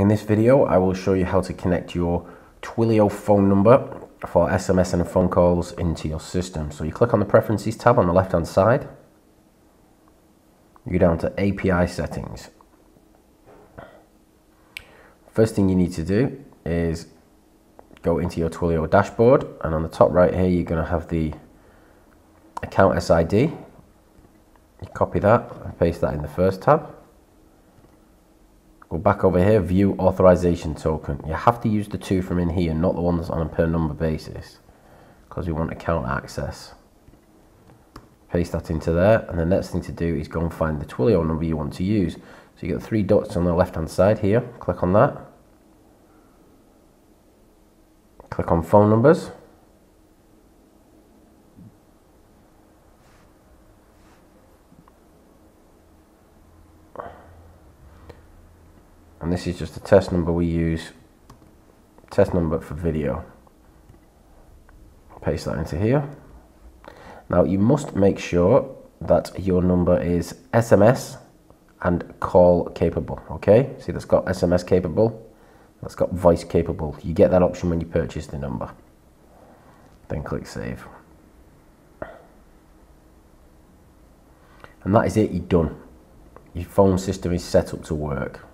In this video, I will show you how to connect your Twilio phone number for SMS and phone calls into your system. So you click on the Preferences tab on the left-hand side. You go down to API settings. First thing you need to do is go into your Twilio dashboard, and on the top right here, you're going to have the account SID. You copy that and paste that in the first tab. Go back over here, view authorization token. You have to use the two from in here, not the one that's on a per number basis, because we want account access. Paste that into there, and the next thing to do is go and find the Twilio number you want to use. So you get three dots on the left hand side here, click on that. Click on phone numbers. And this is just a test number we use, test number for video. Paste that into here. Now you must make sure that your number is SMS and call capable, okay? See, that's got SMS capable, that's got voice capable. You get that option when you purchase the number. Then click save. And that is it, you're done. Your phone system is set up to work.